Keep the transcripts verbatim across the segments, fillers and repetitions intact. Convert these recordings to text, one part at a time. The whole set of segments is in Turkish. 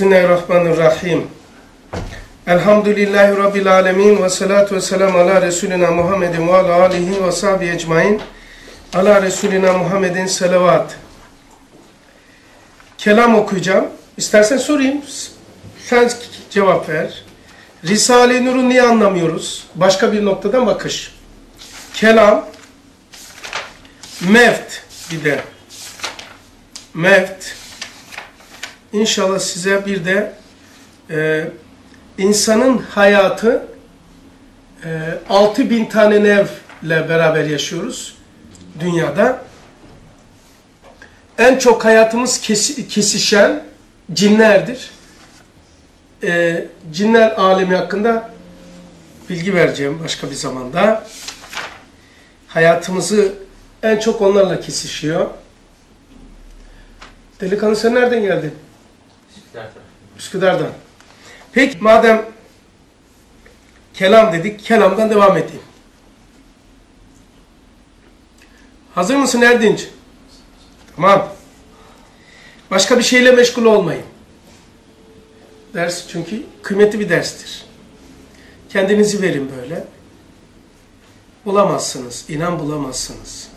Bismillahirrahmanirrahim. Elhamdülillahi Rabbil alemin. Ve salatu ve selamu ala Resulina Muhammedin ve ala alihi ve sahbihi ecmain. Ala Resulina Muhammedin salavat. Kelam okuyacağım. İstersen sorayım. Sen cevap ver. Risale-i Nur'u niye anlamıyoruz? Başka bir noktadan bakış. Kelam. Meft bir de. Meft. İnşallah size bir de e, insanın hayatı e, altı bin tane nevle beraber yaşıyoruz dünyada. En çok hayatımız kes, kesişen cinlerdir. E, cinler alemi hakkında bilgi vereceğim başka bir zamanda. Hayatımızı en çok onlarla kesişiyor. Delikanlı, sen nereden geldin? Üsküdar'dan. Üsküdar'dan. Peki madem kelam dedik, kelamdan devam edeyim. Hazır mısın Erdinç? Tamam. Başka bir şeyle meşgul olmayın. Ders çünkü kıymetli bir derstir. Kendinizi verin böyle. Bulamazsınız, inan bulamazsınız.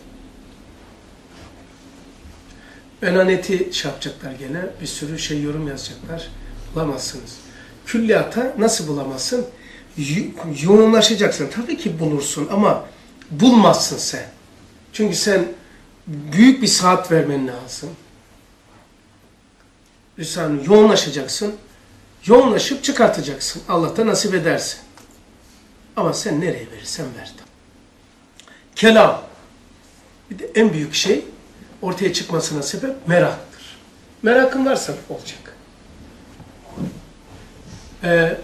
Önaneti şey yapacaklar gene, bir sürü şey yorum yazacaklar, bulamazsınız. Külliyata nasıl bulamazsın? Yoğunlaşacaksın. Tabii ki bulursun ama bulmazsın sen. Çünkü sen büyük bir saat vermen lazım. Risale-i Nur'a yoğunlaşacaksın, yoğunlaşıp çıkartacaksın. Allah da nasip edersin. Ama sen nereye verirsen ver. Kelam, bir de en büyük şey, ortaya çıkmasına sebep meraktır. Merakın varsa olacak. Ee,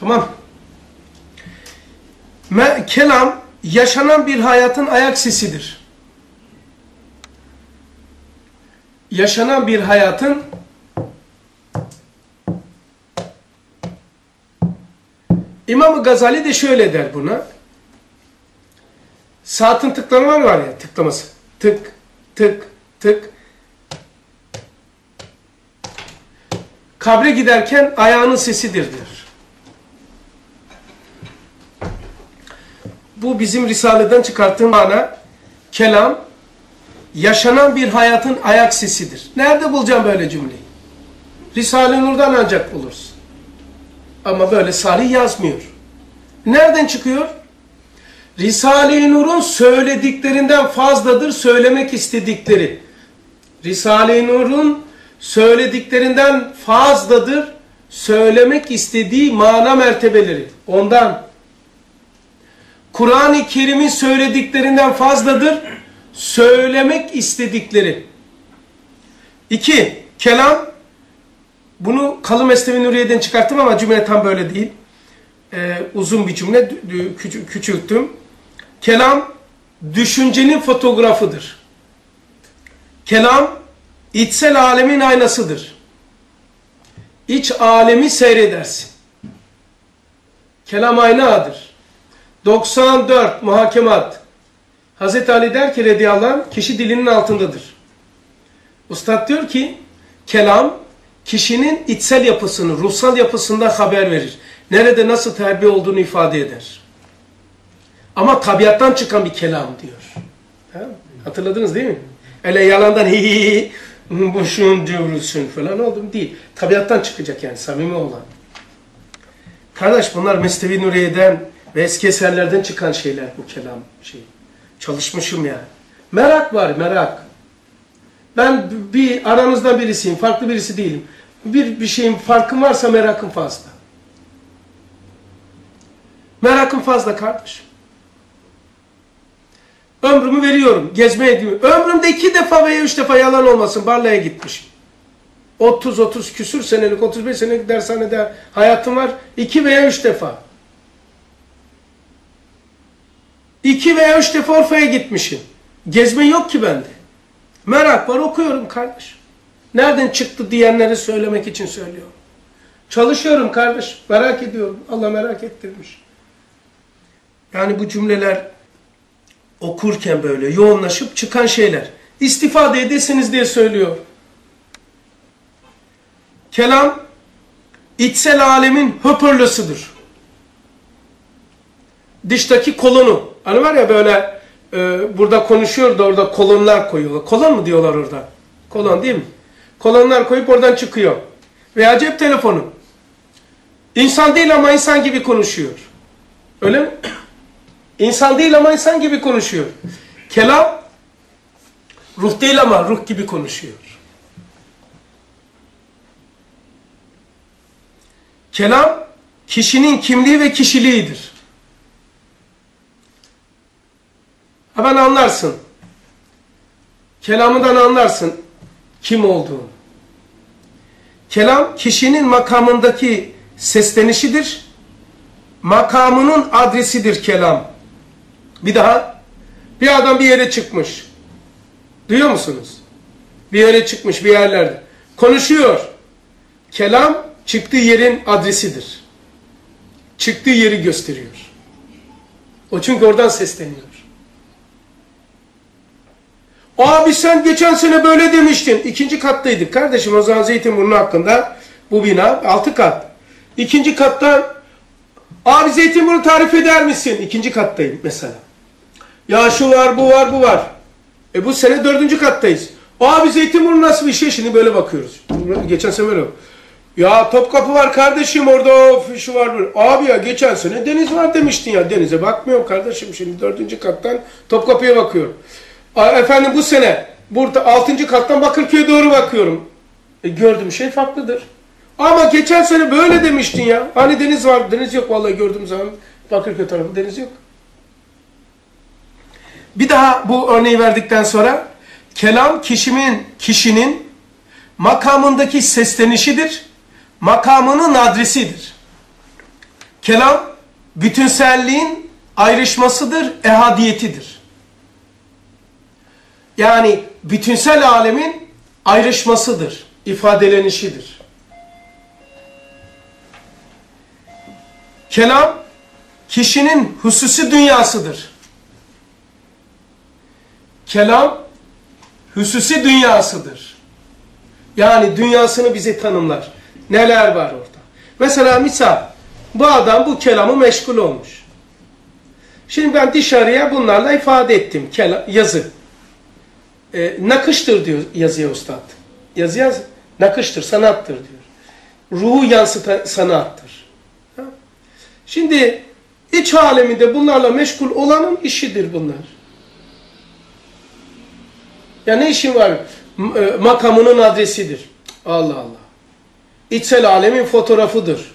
tamam. Me kelam, yaşanan bir hayatın ayak sesidir. Yaşanan bir hayatın İmam-ı Gazali de şöyle der buna. Saatin tıklaması var ya, tıklaması. Tık. Tık, tık. Kabre giderken ayağının sesidir diyor. Bu bizim Risale'den çıkarttığım mana. Kelam, yaşanan bir hayatın ayak sesidir. Nerede bulacağım böyle cümleyi? Risale-i Nur'dan ancak bulursun. Ama böyle Salih yazmıyor. Nereden çıkıyor? Risale-i Nur'un söylediklerinden fazladır söylemek istedikleri. Risale-i Nur'un söylediklerinden fazladır söylemek istediği mana mertebeleri. Ondan. Kur'an-ı Kerim'in söylediklerinden fazladır söylemek istedikleri. İki. Kelam. Bunu kalın Mesnevi-i Nuriye'den çıkarttım ama cümle tam böyle değil. Ee, uzun bir cümle küçü küçülttüm. Kelam, düşüncenin fotoğrafıdır. Kelam, içsel alemin aynasıdır. İç alemi seyredersin. Kelam aynadır. doksan dört Muhakemat. Hz. Ali der ki radıyallahu anh, kişi dilinin altındadır. Ustad diyor ki, kelam, kişinin içsel yapısını, ruhsal yapısından haber verir. Nerede, nasıl terbiye olduğunu ifade eder. Ama tabiattan çıkan bir kelam diyor. Ha? Hatırladınız değil mi? Öyle yalandan hi hi hi boşun diyorsun falan oldum değil. Tabiattan çıkacak yani samimi olan. Kardeş, bunlar Mesnevi-i Nuriye'den ve eski eserlerden çıkan şeyler bu kelam şeyi. Çalışmışım ya. Yani. Merak var, merak. Ben bir aranızda birisiyim, farklı birisi değilim. Bir bir şeyin farkım varsa merakım fazla. Merakım fazla kardeşim. Ömrümü veriyorum. Gezmeye gidiyorum. Ömrümde iki defa veya üç defa yalan olmasın. Barla'ya gitmişim. otuz otuz küsür senelik, otuz beş senelik dershanede hayatım var. iki veya üç defa. iki veya üç defa Urfa'ya gitmişim. Gezme yok ki bende. Merak var, okuyorum kardeş. Nereden çıktı diyenleri söylemek için söylüyorum. Çalışıyorum kardeş. Merak ediyorum. Allah merak ettirmiş. Yani bu cümleler okurken böyle yoğunlaşıp çıkan şeyler. İstifade edesiniz diye söylüyor. Kelam, içsel alemin hıpırlısıdır. Dıştaki kolonu, hani var ya böyle e, burada konuşuyor da orada kolonlar koyuyorlar. Kolon mu diyorlar orada? Kolon değil mi? Kolonlar koyup oradan çıkıyor. Veya cep telefonu. İnsan değil ama insan gibi konuşuyor. Öyle mi? İnsan değil ama insan gibi konuşuyor. Kelam, ruh değil ama ruh gibi konuşuyor. Kelam, kişinin kimliği ve kişiliğidir. Hemen anlarsın. Kelamından anlarsın kim olduğunu. Kelam, kişinin makamındaki seslenişidir. Makamının adresidir kelam. Bir daha, bir adam bir yere çıkmış. Duyuyor musunuz? Bir yere çıkmış, bir yerlerde. Konuşuyor. Kelam, çıktığı yerin adresidir. Çıktığı yeri gösteriyor. O çünkü oradan sesleniyor. Abi sen geçen sene böyle demiştin. İkinci kattaydık kardeşim. O zaman Zeytinburnu hakkında bu bina altı kat. İkinci katta abi Zeytinburnu tarif eder misin? İkinci kattayım mesela. Ya şu var, bu var, bu var. E bu sene dördüncü kattayız. Abi Zeytinburnu nasıl bir şey? Şimdi böyle bakıyoruz. Geçen sene böyle. Ya Topkapı var kardeşim orada, of, şu var böyle. Abi ya geçen sene deniz var demiştin ya. Denize bakmıyorum kardeşim. Şimdi dördüncü kattan Topkapı'ya bakıyorum. Efendim bu sene burada altıncı kattan Bakırköy'e doğru bakıyorum. E, gördüğüm şey farklıdır. Ama geçen sene böyle demiştin ya. Hani deniz var, deniz yok. Vallahi gördüğüm zaman Bakırköy tarafı deniz yok. Bir daha bu örneği verdikten sonra kelam kişinin, kişinin makamındaki seslenişidir. Makamının adresidir. Kelam bütünselliğin ayrışmasıdır, ehadiyetidir. Yani bütünsel alemin ayrışmasıdır, ifadelenişidir. Kelam, kişinin hususi dünyasıdır. Kelam, hususi dünyasıdır. Yani dünyasını bize tanımlar. Neler var orada? Mesela misal, bu adam bu kelamı meşgul olmuş. Şimdi ben dışarıya bunlarla ifade ettim, kelam, yazı. E, nakıştır diyor yazıya ustad. Yazıya nakıştır, sanattır diyor. Ruhu yansıtan sanattır. Ha? Şimdi iç aleminde bunlarla meşgul olanın işidir bunlar. Ya ne işin var? E, makamının adresidir. Allah Allah. İçsel alemin fotoğrafıdır.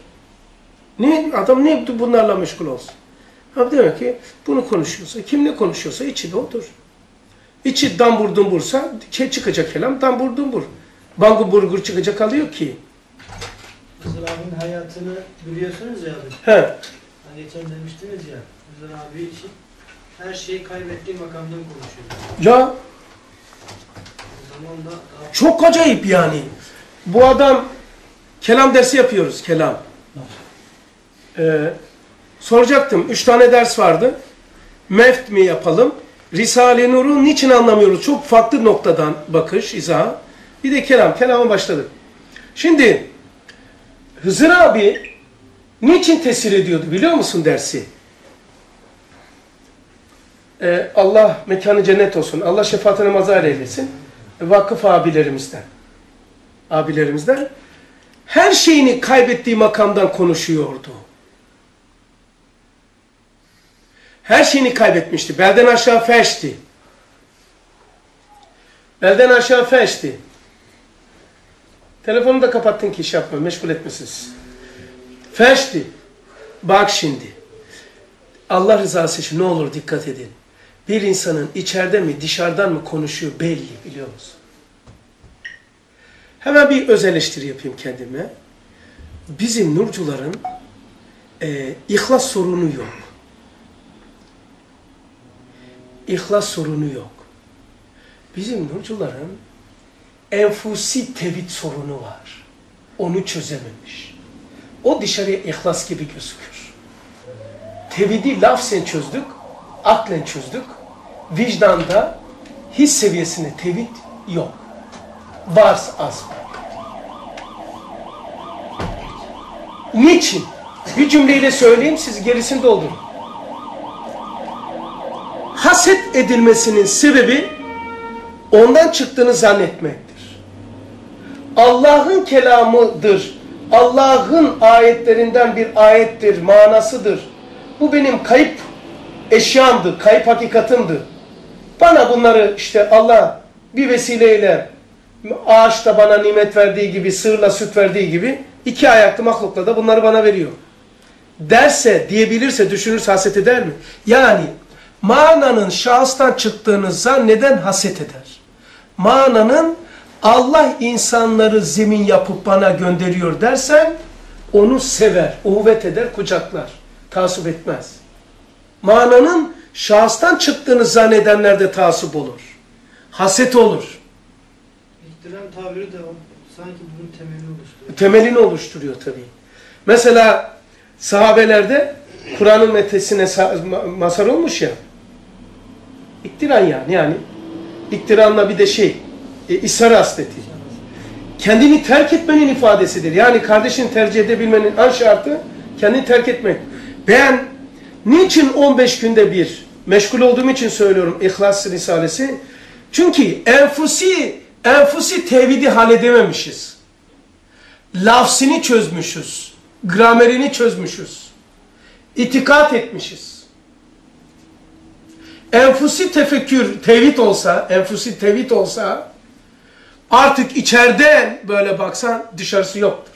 Ne, adam ne bunlarla meşgul olsun? Ha, demek ki bunu konuşuyorsa, kimle konuşuyorsa içi de odur. İçi dambur dumbursa şey çıkacak kelam dambur dumbur. Bangu burgur çıkacak alıyor ki. Hızır abinin hayatını biliyorsunuz ya abi. He. Hani geçen demiştiniz ya. Hızır abi için her şeyi kaybettiği makamdan konuşuyor. Ya. O zaman da daha... Çok acayip yani. Bu adam kelam dersi yapıyoruz kelam. Ee, soracaktım. Üç tane ders vardı. Meft mi yapalım? Risale-i Nur'u niçin anlamıyoruz? Çok farklı noktadan bakış, izah. Bir de kelam, kelama başladık. Şimdi, Hızır abi niçin tesir ediyordu biliyor musun dersi? Ee, Allah mekanı cennet olsun, Allah şefaatine mazhar eylesin. Vakıf abilerimizden, abilerimizden her şeyini kaybettiği makamdan konuşuyordu. Her şeyini kaybetmişti. Belden aşağı felçti. Belden aşağı felçti. Telefonu da kapattın ki iş yapma, meşgul etmesiz. Felçti. Bak şimdi. Allah rızası için ne olur dikkat edin. Bir insanın içeride mi dışarıdan mı konuşuyor belli biliyor musun? Hemen bir öz eleştiri yapayım kendime. Bizim nurcuların e, ihlas sorunu yok. İhlas sorunu yok. Bizim nurcuların enfusi tevhid sorunu var. Onu çözememiş. O dışarıya ihlas gibi gözükür. Tevhidi lafzen çözdük, aklen çözdük. Vicdanda his seviyesinde tevhid yok. Varsa az. Niçin? Bir cümleyle söyleyeyim, siz gerisini doldurun. Haset edilmesinin sebebi ondan çıktığını zannetmektir. Allah'ın kelamıdır, Allah'ın ayetlerinden bir ayettir, manasıdır. Bu benim kayıp eşyamdı, kayıp hakikatimdi. Bana bunları işte Allah bir vesileyle, ağaçta bana nimet verdiği gibi, sığırla süt verdiği gibi, iki ayaklı mahlukla da bunları bana veriyor. Derse, diyebilirse, düşünürse haset eder mi? Yani mananın şahıstan çıktığını zanneden haset eder. Mananın Allah insanları zemin yapıp bana gönderiyor dersen, onu sever, uhvet eder, kucaklar, taassup etmez. Mananın şahıstan çıktığını zannedenlerde taassup olur, haset olur. İhtiram tabiri de sanki bunun temelini oluşturuyor. Temelini oluşturuyor tabii. Mesela sahabelerde Kur'an'ın metesine mazhar olmuş ya. İktiran yani. yani. İktiranla bir de şey, e, ishar asleti. Kendini terk etmenin ifadesidir. Yani kardeşini tercih edebilmenin en şartı kendini terk etmek. Ben niçin on beş günde bir meşgul olduğum için söylüyorum İhlas Risalesi. Çünkü enfusi Enfusi tevhidi halledememişiz. Lafzını çözmüşüz. Gramerini çözmüşüz. İtikat etmişiz. Enfusi tefekkür, tevhid olsa, enfusi tevhid olsa, artık içeriden böyle baksan dışarısı yoktur.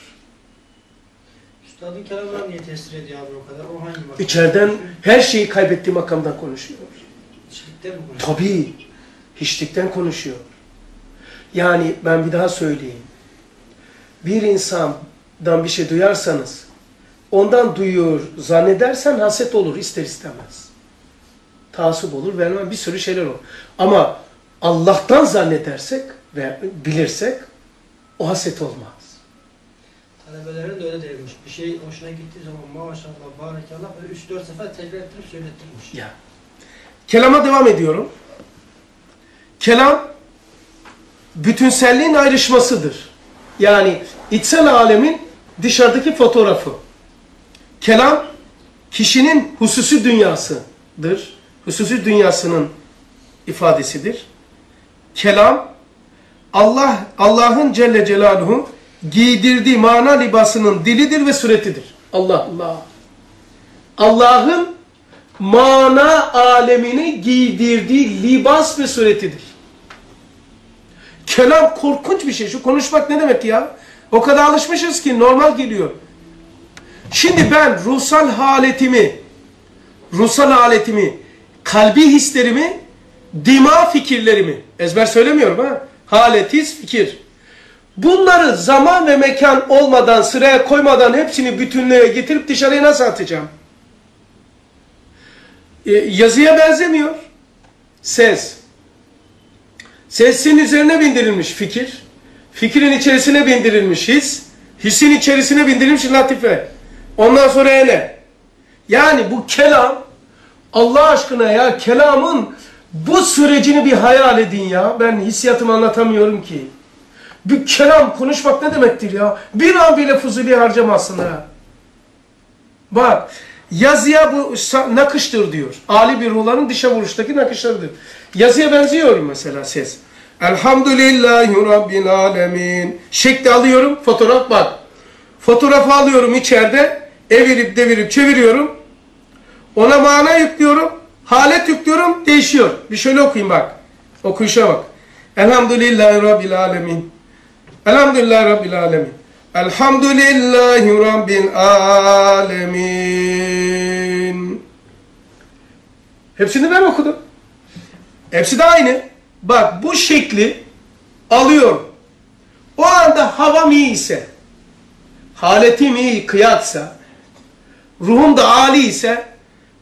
Üstadın kelamları niye tesir ediyor abi o kadar? O hangi makam? İçeriden her şeyi kaybettiği makamdan konuşuyor. Hiçlikten mi konuşuyor? Tabii. Hiçlikten konuşuyor. Yani ben bir daha söyleyeyim. Bir insandan bir şey duyarsanız, ondan duyuyor zannedersen haset olur ister istemez. Taassup olur, vermem, bir sürü şeyler olur. Ama Allah'tan zannedersek ve bilirsek o haset olmaz. Talebelerin de öyle değilmiş. Bir şey hoşuna gittiği zaman maşallah, barakallah böyle üç dört sefer tekrar ettirip söylettirmiş. Ya. Kelama devam ediyorum. Kelam bütünselliğin ayrışmasıdır. Yani içsel alemin dışarıdaki fotoğrafı. Kelam, kişinin hususi dünyasıdır. Hususi dünyasının ifadesidir. Kelam, Allah Allah'ın Celle Celaluhu giydirdiği mana libasının dilidir ve suretidir. Allah Allah. Allah'ın mana alemini giydirdiği libas ve suretidir. Kelam korkunç bir şey. Şu konuşmak ne demek ya? O kadar alışmışız ki normal geliyor. Şimdi ben ruhsal haletimi, ruhsal haletimi, kalbi hislerimi, dima fikirlerimi, ezber söylemiyorum ha, halet, his, fikir. Bunları zaman ve mekan olmadan, sıraya koymadan hepsini bütünlüğe getirip dışarıya nasıl atacağım? E, yazıya benzemiyor. Ses. Sesin üzerine bindirilmiş fikir, fikrin içerisine bindirilmiş his, hisin içerisine bindirilmiş latife. Ondan sonra ele. Yani bu kelam, Allah aşkına ya, kelamın bu sürecini bir hayal edin ya. Ben hissiyatımı anlatamıyorum ki. Bir kelam konuşmak ne demektir ya? Bir an bile fuzuli harcamazsın ha. Bak, yazıya bu nakıştır diyor. Ali bir ruhların dışa vuruştaki nakışlarıdır. Yazıya benziyor mesela ses. Elhamdülillahi Rabbil Alemin. Şekli alıyorum, fotoğraf bak. Fotoğrafı alıyorum içeride, evirip devirip çeviriyorum. Ona mana yüklüyorum, halet yüklüyorum, değişiyor. Bir şöyle okuyayım bak, okuyuşa bak. Elhamdülillahi Rabbil Alemin. Elhamdülillahi Rabbil Alemin. Elhamdülillahi Rabbil Alemin. Hepsini ben okudum. Hepsi de aynı. Bak, bu şekli alıyorum. O anda havam iyi ise, haletim iyi, kıyaksa, ruhum da âli ise,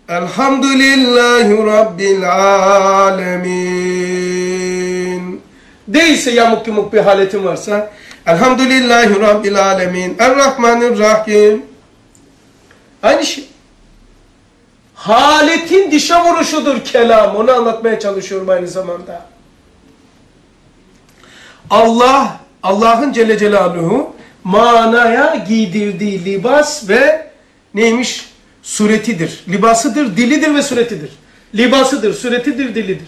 elhamdülillahi Rabbil Alemin. Değilse yamuk yumuk bir haletim varsa, elhamdülillahi Rabbil Alemin, Errahmanirrahim. Aynı şey. Haletin dişe vuruşudur kelam. Onu anlatmaya çalışıyorum aynı zamanda. Allah, Allah'ın Celle Celaluhu manaya giydirdiği libas ve neymiş? Suretidir. Libasıdır, dilidir ve suretidir. Libasıdır, suretidir, dilidir.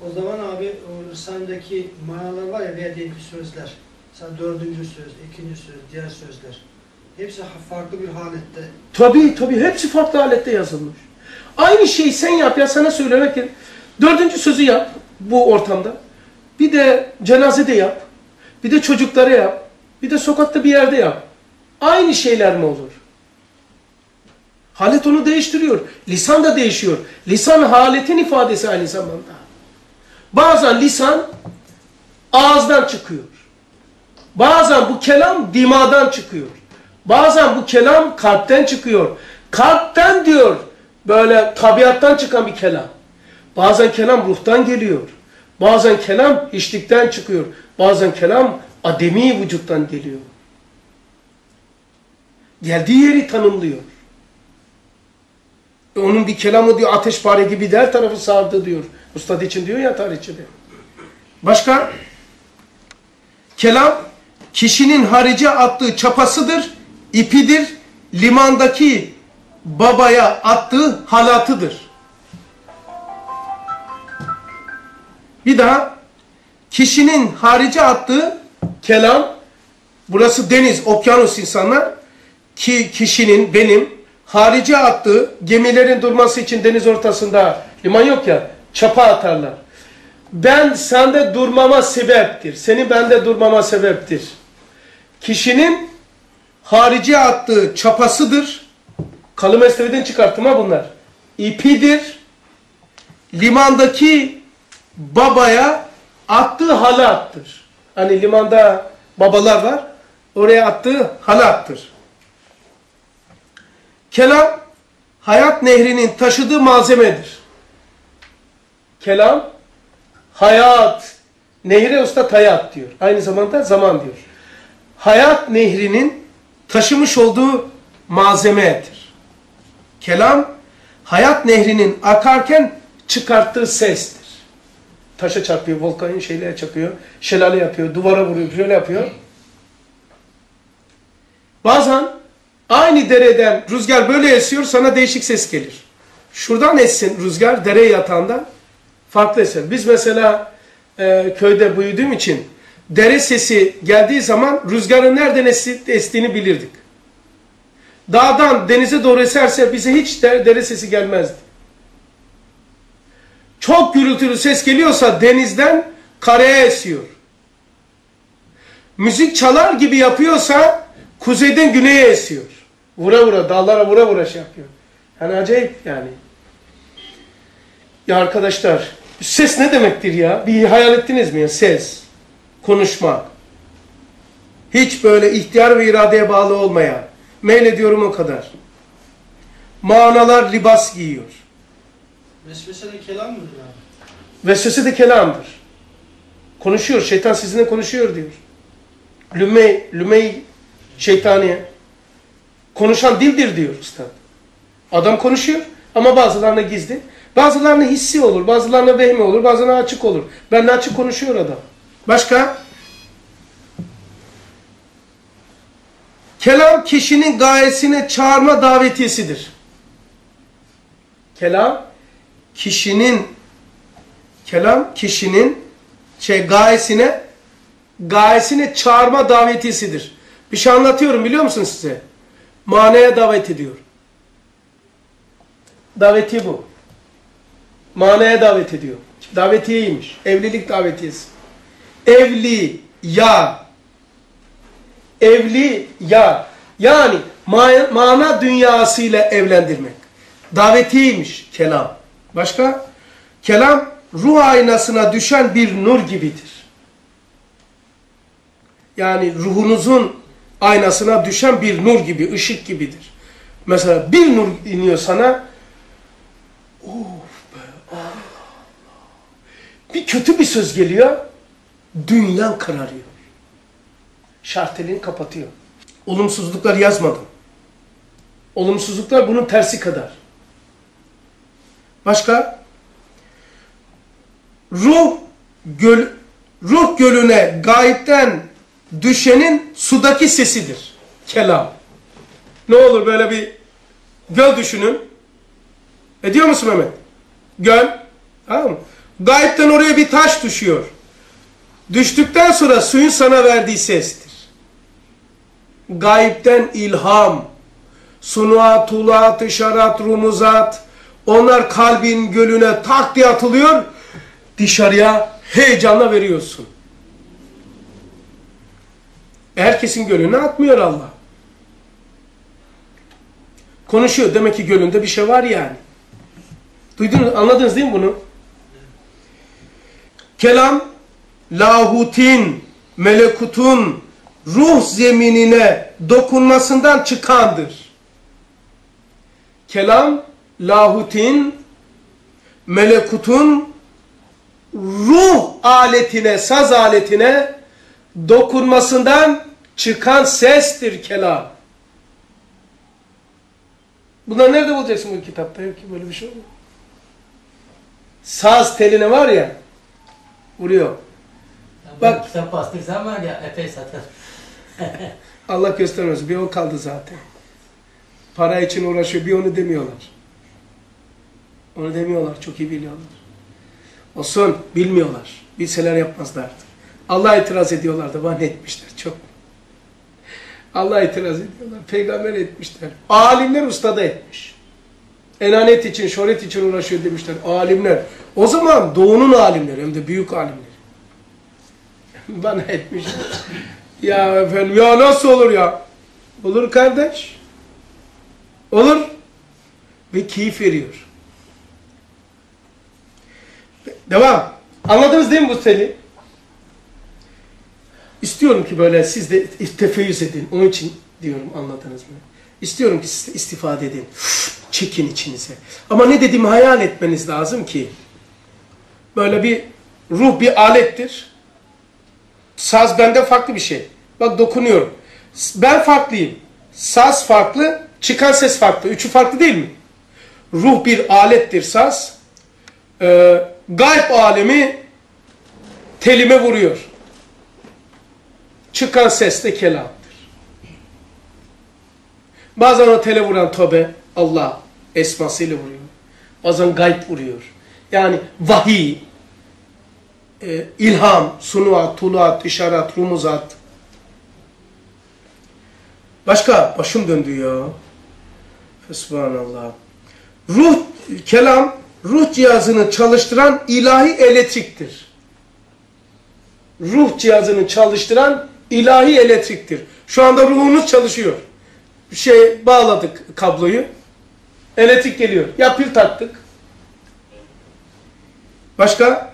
O zaman abi o lisandaki manalar var ya, verdiği sözler. Mesela dördüncü söz, ikinci söz, diğer sözler. Hepsi farklı bir halette. Tabii tabii, hepsi farklı halette yazılmış. Aynı şeyi sen yap ya, sana söylemek ki dördüncü sözü yap bu ortamda. Bir de cenazede yap. Bir de çocuklara yap. Bir de sokakta bir yerde yap. Aynı şeyler mi olur? Halet onu değiştiriyor. Lisan da değişiyor. Lisan haletin ifadesi aynı zamanda. Bazen lisan ağızdan çıkıyor. Bazen bu kelam dimadan çıkıyor. Bazen bu kelam kalpten çıkıyor. Kalpten diyor, böyle tabiattan çıkan bir kelam. Bazen kelam ruhtan geliyor. Bazen kelam hiçlikten çıkıyor. Bazen kelam ademi vücuttan geliyor. Geldiği yeri tanımlıyor. E onun bir kelamı diyor ateşpare gibi her tarafı sardı diyor. Ustad için diyor ya, tarihçide. Başka? Kelam kişinin harice attığı çapasıdır, ipidir, limandaki babaya attığı halatıdır. Bir daha, kişinin harice attığı kelam, burası deniz, okyanus insanlar, ki kişinin, benim, harice attığı, gemilerin durması için deniz ortasında liman yok ya, çapa atarlar. Ben sende durmama sebeptir, seni bende durmama sebeptir. Kişinin harici attığı çapasıdır, kalı mesleviden çıkarttım ha bunlar, ipidir, limandaki babaya attığı halattır. Hani limanda babalar var, oraya attığı halattır. Kelam, hayat nehrinin taşıdığı malzemedir. Kelam, hayat, nehre usta hayat diyor. Aynı zamanda zaman diyor. Hayat nehrinin taşımış olduğu malzemedir. Kelam, hayat nehrinin akarken çıkarttığı sestir. Taşa çarpıyor, volkanın şeyle çakıyor, şelale yapıyor, duvara vuruyor, şöyle yapıyor. Bazen aynı dereden rüzgar böyle esiyor, sana değişik ses gelir. Şuradan essin rüzgar, dere yatağından farklı eser. Biz mesela e, köyde büyüdüğüm için dere sesi geldiği zaman rüzgarın nereden estiğini bilirdik. Dağdan denize doğru eserse bize hiç der, dere sesi gelmezdi. Çok gürültülü ses geliyorsa denizden karaya esiyor. Müzik çalar gibi yapıyorsa kuzeyden güneye esiyor. Vura vura, dağlara vura vura şey yapıyor. Yani acayip yani. Ya arkadaşlar, ses ne demektir ya? Bir hayal ettiniz mi ya? Ses, konuşmak. Hiç böyle ihtiyar ve iradeye bağlı olmayan. Meylediyorum o kadar. Manalar libas giyiyor. Vesvese de kelamdır abi. Vesvese de kelamdır. Konuşuyor, şeytan sizinle konuşuyor diyor. Lüme, lüme şeytaniye. Konuşan dildir diyor üstad. Adam konuşuyor ama bazılarına gizli. Bazılarına hissi olur, bazılarına vehmi olur, bazılarına açık olur. Benle açık konuşuyor adam. Başka? Kelam kişinin gayesine çağırma davetiyesidir. Kelam kişinin kelam kişinin şey gayesine gayesine çağırma davetiyesidir. Bir şey anlatıyorum biliyor musunuz size? Manaya davet ediyor. Daveti bu. Manaya davet ediyor. Davetiyeymiş. Evlilik davetiyesi. Evli ya. Evli ya. Yani mana dünyasıyla evlendirmek. Davetiyeymiş kelam. Başka? Kelam ruh aynasına düşen bir nur gibidir. Yani ruhunuzun aynasına düşen bir nur gibi, ışık gibidir. Mesela bir nur iniyor sana. Of be Allah Allah. Bir kötü bir söz geliyor. Dünyan kararıyor. Şartelini kapatıyor. Olumsuzluklar yazmadım. Olumsuzluklar bunun tersi kadar. Başka? Ruh, göl, ruh gölüne gayipten düşenin sudaki sesidir. Kelam. Ne olur böyle bir göl düşünün. Ediyor musun Mehmet? Göl. Tamam mı? Gayipten oraya bir taş düşüyor. Düştükten sonra suyun sana verdiği sestir. Gayipten ilham, sunuat, tulat, şarat, rumuzat, onlar kalbin gölüne tak diye atılıyor, dışarıya heyecanla veriyorsun. Herkesin gölüne atmıyor Allah. Konuşuyor, demek ki gölünde bir şey var yani. Duydunuz, anladınız değil mi bunu? Kelam, lahutin, melekutun ruh zeminine dokunmasından çıkandır. Kelam, lahutin, melekutun ruh aletine, saz aletine dokunmasından çıkan sestir kelam. Bunları nerede bulacaksın bu kitapta? Yok ki böyle bir şey olmuyor. Saz teline var ya, vuruyor. Bak, kitap bastırsan var ya, epey satar. Allah göstermez, bir o kaldı zaten. Para için uğraşıyor, bir onu demiyorlar. Onu demiyorlar, çok iyi biliyorlar. Olsun, bilmiyorlar. Bilseler yapmazlardı. Allah'a itiraz ediyorlardı, bana etmişler çok. Allah'a itiraz ediyorlar, peygamber etmişler. Alimler ustada etmiş. Enanet için, şöhret için uğraşıyor demişler, alimler. O zaman doğunun alimleri, hem de büyük alimler. Bana etmiş. Ya efendim, ya nasıl olur ya? Olur kardeş. Olur. Ve keyif veriyor. Devam. Anladınız değil mi bu seli? İstiyorum ki böyle siz de tefeyyüz edin. Onun için diyorum, anladınız mı? İstiyorum ki siz de istifade edin. Çekin içinize. Ama ne dediğimi hayal etmeniz lazım ki. Böyle bir ruh bir alettir. Saz bende farklı bir şey. Bak dokunuyorum. Ben farklıyım. Saz farklı, çıkan ses farklı. Üçü farklı değil mi? Ruh bir alettir saz. Ee, gayb alemi telime vuruyor. Çıkan ses de kelamdır. Bazen o tele vuran tobe Allah esmasıyla vuruyor. Bazen gayb vuruyor. Yani vahiy, E, ilham, sunuat, tuluat, işaret, rumuzat. Başka? Başım döndü ya. Fesbhanallah. Ruh, kelam, ruh cihazını çalıştıran ilahi elektriktir. Ruh cihazını çalıştıran ilahi elektriktir. Şu anda ruhunuz çalışıyor. Şey, bağladık kabloyu. Elektrik geliyor. Ya pil taktık. Başka?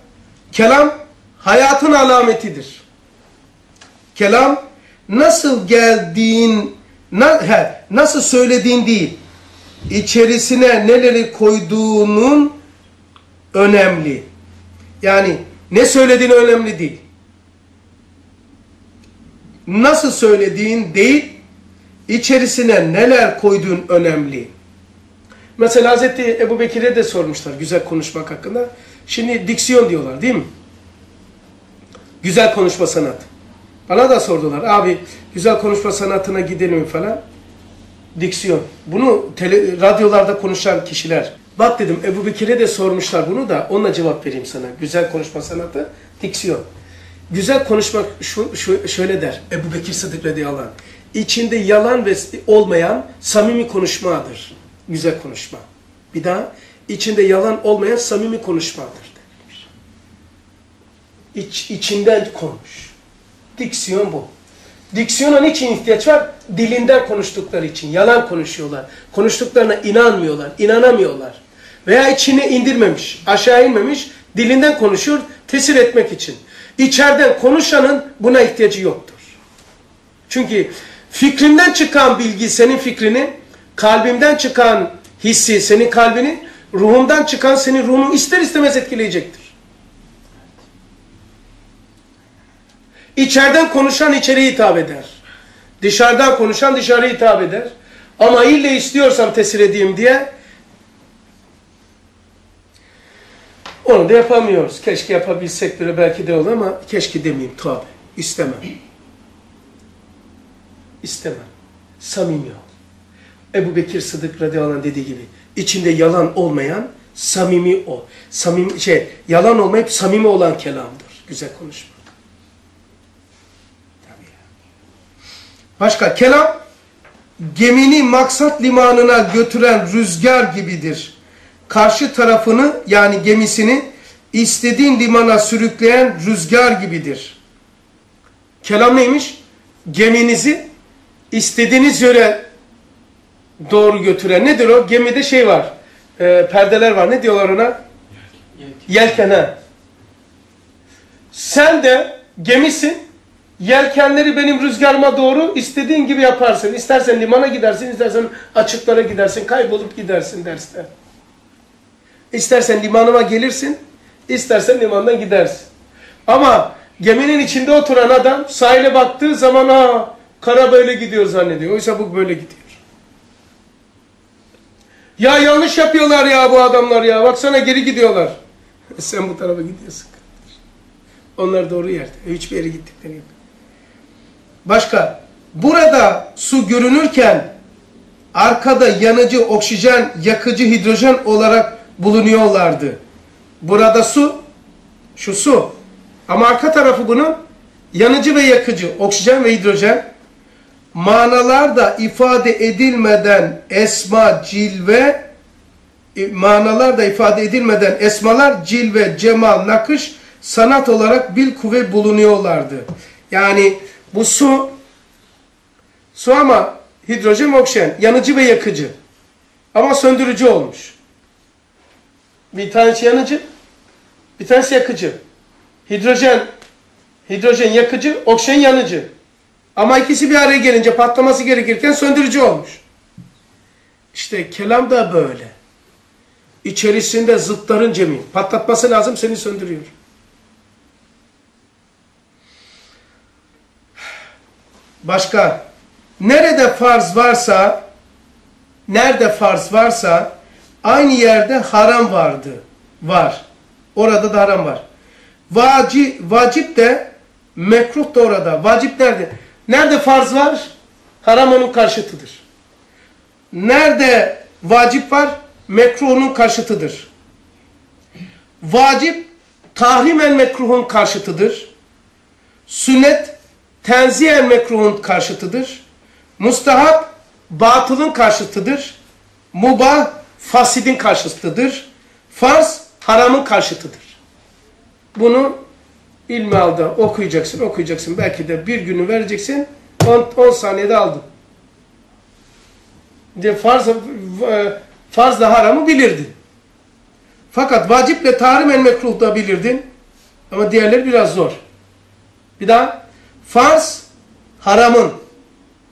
Kelam, hayatın alametidir. Kelam, nasıl geldiğin, nasıl söylediğin değil, içerisine neleri koyduğunun önemli. Yani ne söylediğin önemli değil. Nasıl söylediğin değil, içerisine neler koyduğun önemli. Mesela Hz. Ebubekir'e de sormuşlar güzel konuşmak hakkında. Şimdi diksiyon diyorlar değil mi? Güzel konuşma sanatı. Bana da sordular. Abi güzel konuşma sanatına gidelim falan. Diksiyon. Bunu tele, radyolarda konuşan kişiler. Bak dedim Ebu Bekir'e de sormuşlar bunu da onunla cevap vereyim sana. Güzel konuşma sanatı, diksiyon. Güzel konuşmak şu, şu, şöyle der. Ebu Bekir Sıddık radıyallahu anh. İçinde yalan ve olmayan samimi konuşmadır. Güzel konuşma. Bir daha. İçinde yalan olmayan samimi konuşmadır. İç, içinden konuş. Diksiyon bu. Diksiyona niçin ihtiyaç var? Dilinden konuştukları için. Yalan konuşuyorlar. Konuştuklarına inanmıyorlar. İnanamıyorlar. Veya içine indirmemiş. Aşağı inmemiş. Dilinden konuşuyor. Tesir etmek için. İçeriden konuşanın buna ihtiyacı yoktur. Çünkü fikrinden çıkan bilgi senin fikrini, kalbimden çıkan hissi senin kalbini, ruhumdan çıkan senin ruhunu ister istemez etkileyecektir. İçeriden konuşan içeriye hitap eder. Dışarıdan konuşan dışarıya hitap eder. Ama ille istiyorsam tesir edeyim diye onu da yapamıyoruz. Keşke yapabilsek bile belki de olur ama keşke demeyeyim tabi. İstemem. istemem. Samimi ol. Ebu Bekir Sıddık radıyallahu anh dediği gibi, içinde yalan olmayan samimi ol. Samimi, şey, yalan olmayıp samimi olan kelamdır. Güzel konuşma. Tabii. Başka, kelam, gemini maksat limanına götüren rüzgar gibidir. Karşı tarafını, yani gemisini istediğin limana sürükleyen rüzgar gibidir. Kelam neymiş? Geminizi istediğiniz yöre doğru götüren. Nedir o? Gemide şey var. E, perdeler var. Ne diyorlar ona? Yelken. Yelken. Sen de gemisin. Yelkenleri benim rüzgarıma doğru istediğin gibi yaparsın. İstersen limana gidersin, istersen açıklara gidersin, kaybolup gidersin derste. İstersen limanıma gelirsin, istersen limandan gidersin. Ama geminin içinde oturan adam sahile baktığı zaman ha, kara böyle gidiyor zannediyor. Oysa bu böyle gidiyor. Ya yanlış yapıyorlar ya bu adamlar ya. Baksana geri gidiyorlar. Sen bu tarafa gidiyorsun. Onlar doğru yerde. Hiçbir yere gittikleri yok. Başka. Burada su görünürken arkada yanıcı oksijen, yakıcı hidrojen olarak bulunuyorlardı. Burada su, şu su. Ama arka tarafı bunun yanıcı ve yakıcı, oksijen ve hidrojen. Manalarda ifade edilmeden esma, cilve, manalarda ifade edilmeden esmalar, cilve, cemal, nakış, sanat olarak bilkuvve bulunuyorlardı. Yani bu su, su ama hidrojen ve oksijen, yanıcı ve yakıcı. Ama söndürücü olmuş. Bir tanesi yanıcı, bir tanesi yakıcı. Hidrojen, hidrojen yakıcı, oksijen yanıcı. Ama ikisi bir araya gelince patlaması gerekirken söndürücü olmuş. İşte kelam da böyle. İçerisinde zıtların cemi. Patlatması lazım, seni söndürüyor. Başka, nerede farz varsa, nerede farz varsa aynı yerde haram vardı, var. Orada da haram var. Vacip, vacip de, mekruh da orada. Vacip nerede? Nerede farz var? Haram onun karşıtıdır. Nerede vacip var? Mekruh onun karşıtıdır. Vacip, tahrimen mekruhun karşıtıdır. Sünnet, tenzihen mekruhun karşıtıdır. Mustahap, batılın karşıtıdır. Mubah, fasidin karşıtıdır. Farz, haramın karşıtıdır. Bunu ilmi alda okuyacaksın, okuyacaksın. Belki de bir günü vereceksin. on saniyede aldın. De farz, farzla haramı bilirdin. Fakat vaciple tahrimen mekruh da bilirdin. Ama diğerleri biraz zor. Bir daha. Farz, haramın,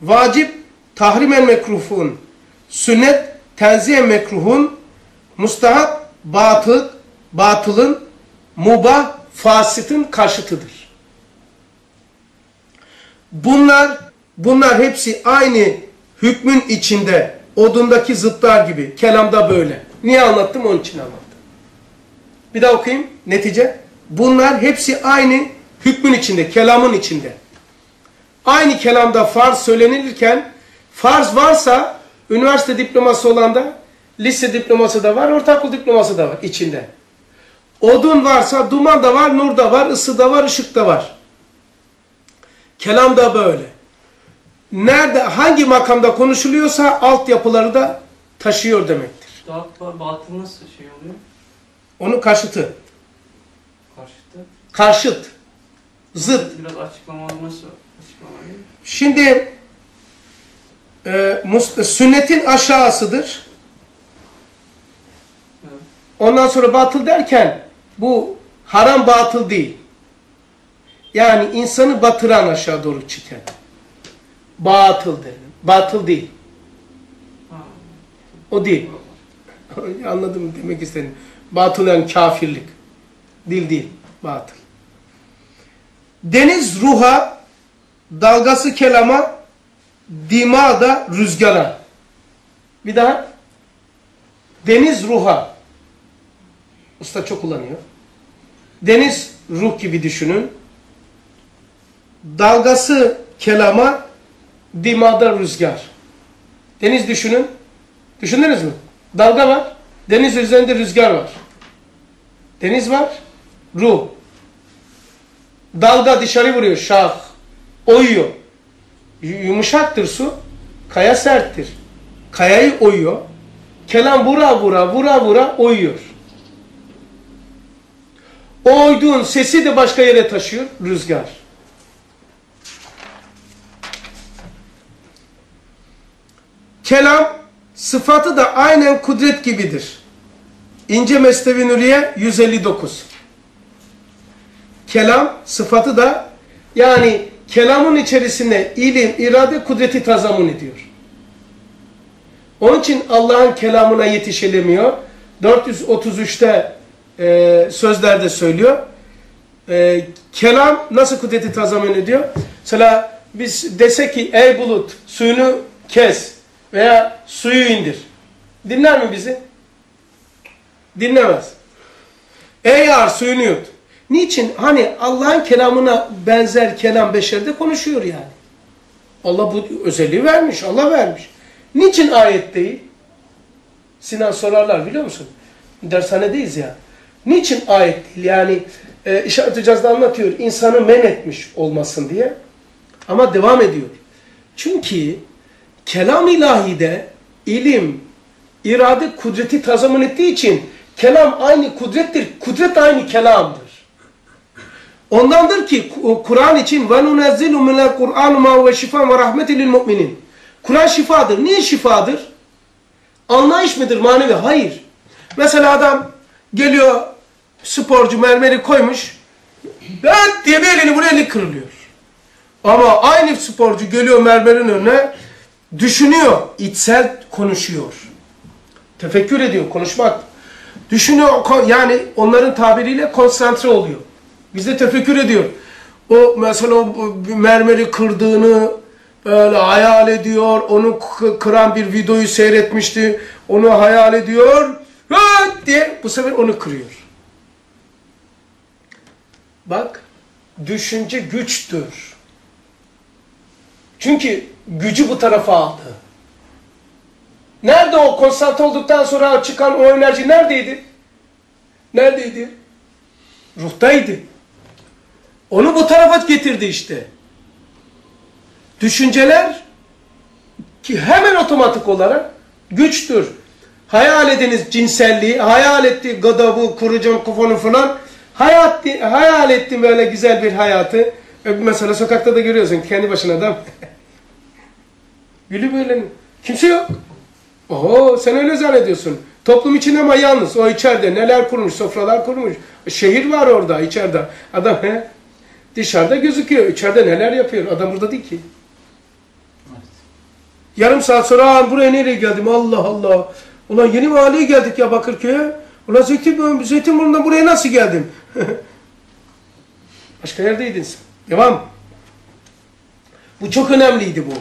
vacip, tahrimen mekruhun, sünnet, tenzihen mekruhun, mustahap, batıl, batılın, mubah, fasitın karşıtıdır. Bunlar, bunlar hepsi aynı hükmün içinde, odundaki zıtlar gibi, kelamda böyle. Niye anlattım? Onun için anlattım. Bir daha okuyayım, netice. Bunlar hepsi aynı hükmün içinde, kelamın içinde. Aynı kelamda farz söylenilirken, farz varsa üniversite diploması olan da, lise diploması da var, ortaokul diploması da var içinde. Odun varsa duman da var, nur da var, ısı da var, ışık da var. Kelam da böyle. Nerede, hangi makamda konuşuluyorsa altyapıları da taşıyor demektir. Batıl nasıl şey oluyor? Onun karşıtı. Karşıtı? Karşıt. Zıt. Biraz açıklama olması. Şimdi e, sünnetin aşağısıdır. Evet. Ondan sonra batıl derken bu haram batıl değil. Yani insanı batıran aşağı doğru çıkan. Batıl derim. Batıl değil. Ha. O değil. Anladım demek istedim. Batıl yani kafirlik. Dil değil. Batıl. Deniz ruha, dalgası kelama, dima da rüzgara. Bir daha. Deniz ruha. Usta çok kullanıyor. Deniz ruh gibi düşünün. Dalgası kelama, dimada rüzgar. Deniz düşünün. Düşündünüz mü? Dalga var. Deniz üzerinde rüzgar var. Deniz var. Ruh. Dalga dışarı vuruyor. Şah. Oyuyor. Yumuşaktır su. Kaya serttir. Kayayı oyuyor. Kelam vura vura vura vura oyuyor. O oyduğun sesi de başka yere taşıyor. Rüzgar. Kelam sıfatı da aynen kudret gibidir. İnce Mesnevi-i Nuriye yüz elli dokuz. Kelam sıfatı da, yani kelamın içerisinde ilim, irade, kudreti tazamun ediyor. Onun için Allah'ın kelamına yetişilemiyor. dört yüz otuz üç'te e, sözlerde söylüyor. E, kelam nasıl kudreti tazamun ediyor? Mesela biz desek ki ey bulut suyunu kes veya suyu indir. Dinler mi bizi? Dinlemez. Ey yar suyunu yut. Niçin? Hani Allah'ın kelamına benzer kelam beşerde konuşuyor yani. Allah bu özelliği vermiş. Allah vermiş. Niçin ayet değil? Sinan sorarlar biliyor musun? Dershanedeyiz ya. Niçin ayet değil? Yani e, işaret-i cazda anlatıyor. İnsanı men etmiş olmasın diye. Ama devam ediyor. Çünkü kelam ilahide ilim, irade, kudreti tazamun ettiği için kelam aynı kudrettir. Kudret aynı kelamdır. Ondandır ki Kur'an için وَنُنَزِّلُ مِنَ الْقُرْآنُ مَا هُوَ شِفَاءٌ وَرَحْمَةٌ لِلْمُؤْمِنِينَ. Kur'an şifadır. Niye şifadır? Anlayış mıdır manevi? Hayır. Mesela adam geliyor, sporcu mermeri koymuş, ben diye bir elini buraya eli kırılıyor. Ama aynı sporcu geliyor mermerin önüne, düşünüyor, içsel konuşuyor. Tefekkür ediyor, konuşmak. Düşünüyor, yani onların tabiriyle konsantre oluyor. Biz de tefekkür ediyor. O mesela o mermeri kırdığını böyle hayal ediyor. Onu kıran bir videoyu seyretmişti. Onu hayal ediyor. Hıt diye bu sefer onu kırıyor. Bak, düşünce güçtür. Çünkü gücü bu tarafa aldı. Nerede o konsantre olduktan sonra çıkan o enerji neredeydi? Neredeydi? Ruhtaydı. Onu bu tarafa getirdi işte. Düşünceler ki hemen otomatik olarak güçtür. Hayal ediniz cinselliği, hayal etti gadabı, kuracağım kafonu falan. Hayat, hayal ettim böyle güzel bir hayatı. Mesela sokakta da görüyorsun kendi başına adam. Gülü böyle. Kimse yok. Oho sen öyle zannediyorsun. Toplum için ama yalnız. O içeride neler kurmuş, sofralar kurmuş. Şehir var orada içeride. Adam he? Dışarıda gözüküyor. İçeride neler yapıyor? Adam burada değil ki. Evet. Yarım saat sonra buraya nereye geldim? Allah Allah. Ulan yeni mahalleye geldik ya Bakırköy'e. Ulan Zeytinburnu, Zeytinburnu'ndan buraya nasıl geldim? Başka yerdeydin sen. Devam. Bu çok önemliydi bu.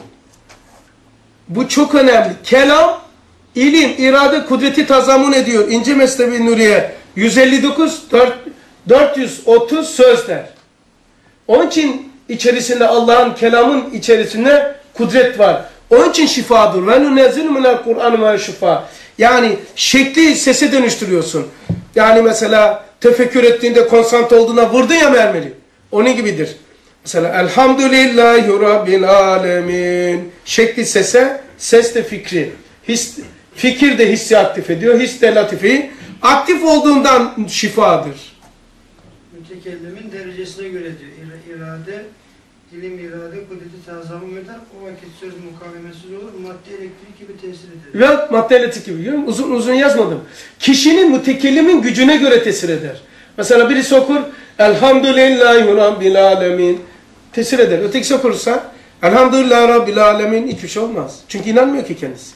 Bu çok önemli. Kelam, ilim, irade, kudreti tazamun ediyor. İnce Mesnevi-i Nuriye yüz elli dokuz dört yüz otuz sözler. Onun için içerisinde Allah'ın kelamın içerisinde kudret var. Onun için şifadır. وَنُنَزِّلُ مِنَ الْقُرْآنُ مَا هُوَ شِفَاءٌ. Yani şekli sese dönüştürüyorsun. Yani mesela tefekkür ettiğinde konsantre olduğuna vurdun ya mermeri. Onun gibidir. Mesela Elhamdülillahi Rabbil Alemin. Şekli sese, ses de fikri. His, fikir de hissi aktif ediyor. His de latifi. Aktif olduğundan şifadır. Mütekellimin derecesine göre diyor. İrade, ilim irade, kudreti tazamun eder. O vakit söz mukavemesiz olur. Madde elektrik gibi tesir eder. Yok, madde elektrik gibi. Görüyor musun? Uzun uzun yazmadım. Kişinin mütekellimin gücüne göre tesir eder. Mesela birisi okur. Elhamdülillahi Rabbil Alemin. Tesir eder. Ötekisi okursa Elhamdülillahi Rabbil Alemin. İki şey olmaz. Çünkü inanmıyor ki kendisi.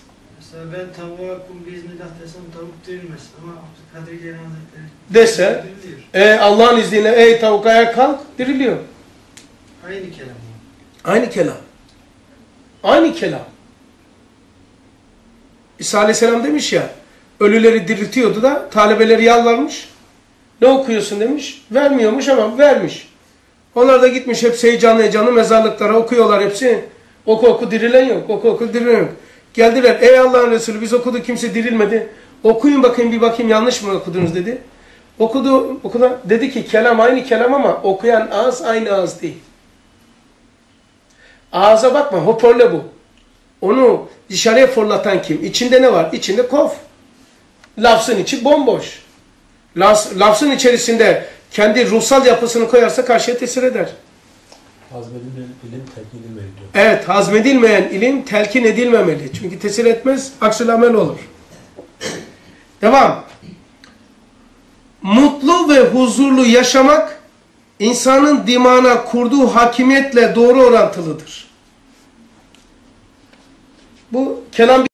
Ben tavvakum biiznillah desem tavuk değilmez ama Abdülkadir Geylan Hazretleri dese e, Allah'ın izniyle ey tavuk ayağa kalk diriliyor. Aynı kelam. Aynı kelam. Aynı kelam. İsa Aleyhisselam demiş ya ölüleri diriltiyordu da talebeleri yalvarmış. Ne okuyorsun demiş. Vermiyormuş ama vermiş. Onlar da gitmiş hepsi heyecanlı heyecanlı mezarlıklara okuyorlar hepsi. Oku oku dirilen yok. Oku oku dirilen yok. Geldiler, ey Allah'ın Resulü biz okuduk kimse dirilmedi. Okuyun bakayım bir bakayım yanlış mı okudunuz dedi. Okudu, okudu. Dedi ki kelam aynı kelam ama okuyan ağız aynı ağız değil. Ağza bakma, hoparlör bu. Onu dışarıya fırlatan kim? İçinde ne var? İçinde kof. Lafzın içi bomboş. Laf, lafzın içerisinde kendi ruhsal yapısını koyarsa karşıya tesir eder. Hazmedilmeyen ilim telkin edilmeli diyor. Evet, hazmedilmeyen ilim telkin edilmemeli. Çünkü tesir etmez, aksül amel olur. Devam. Mutlu ve huzurlu yaşamak, insanın dimağına kurduğu hakimiyetle doğru orantılıdır. Bu kelam